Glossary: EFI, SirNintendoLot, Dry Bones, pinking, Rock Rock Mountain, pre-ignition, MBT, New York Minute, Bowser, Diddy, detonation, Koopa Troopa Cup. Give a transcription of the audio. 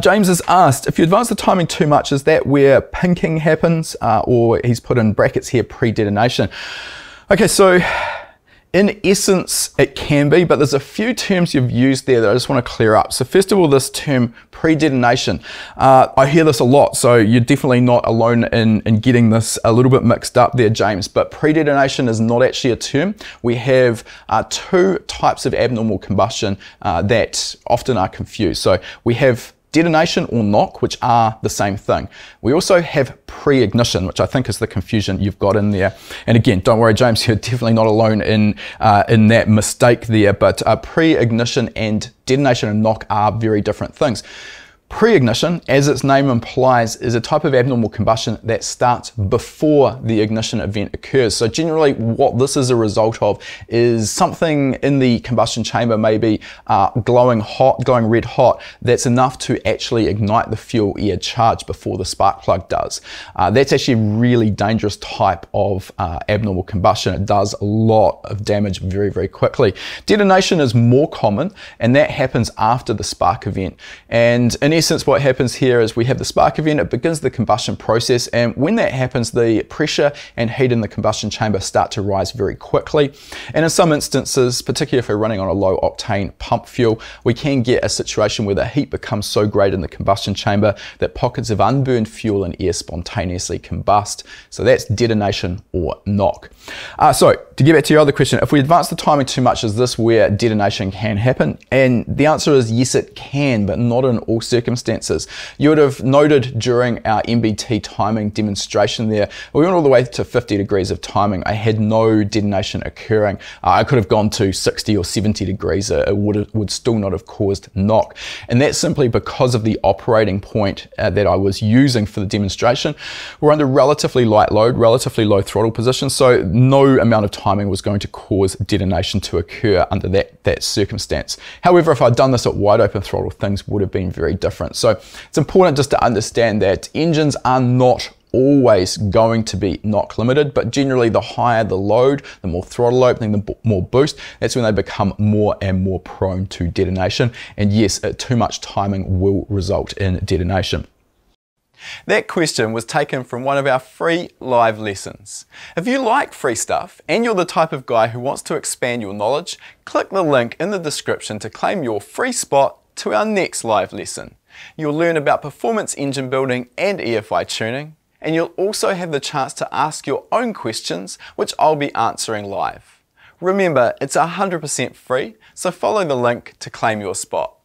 James has asked, if you advance the timing too much, is that where pinking happens? Or he's put in brackets here, pre-detonation. Okay, so in essence, it can be, but there's a few terms you've used there that I just want to clear up. So first of all, this term pre-detonation. I hear this a lot, so you're definitely not alone in getting this a little bit mixed up there, James, but pre-detonation is not actually a term. We have two types of abnormal combustion that often are confused. So we have detonation or knock, which are the same thing. We also have pre-ignition, which I think is the confusion you've got in there. And again, don't worry, James, you're definitely not alone in that mistake there, but pre-ignition and detonation and knock are very different things. Pre-ignition, as its name implies, is a type of abnormal combustion that starts before the ignition event occurs. So generally what this is a result of is something in the combustion chamber, maybe glowing red hot, that's enough to actually ignite the fuel air charge before the spark plug does. That's actually a really dangerous type of abnormal combustion. It does a lot of damage very, very quickly. Detonation is more common, and that happens after the spark event. And in essence, what happens here is we have the spark event, it begins the combustion process, and when that happens, the pressure and heat in the combustion chamber start to rise very quickly. And in some instances, particularly if we're running on a low octane pump fuel, we can get a situation where the heat becomes so great in the combustion chamber that pockets of unburned fuel and air spontaneously combust. So that's detonation or knock. So to get back to your other question, if we advance the timing too much, is this where detonation can happen? And the answer is yes, it can, but not in all circumstances. You would have noted during our MBT timing demonstration there, we went all the way to 50 degrees of timing. I had no detonation occurring. I could have gone to 60 or 70 degrees. It would still not have caused knock. And that's simply because of the operating point that I was using for the demonstration. We're under relatively light load, relatively low throttle position, so no amount of timing was going to cause detonation to occur under that circumstance. However, if I'd done this at wide open throttle, things would have been very different. So it's important just to understand that engines are not always going to be knock limited, but generally the higher the load, the more throttle opening, the more boost, that's when they become more and more prone to detonation. And yes, too much timing will result in detonation. That question was taken from one of our free live lessons. If you like free stuff and you're the type of guy who wants to expand your knowledge, click the link in the description to claim your free spot to our next live lesson. You'll learn about performance engine building and EFI tuning, and you'll also have the chance to ask your own questions, which I'll be answering live. Remember, it's 100% free, so follow the link to claim your spot.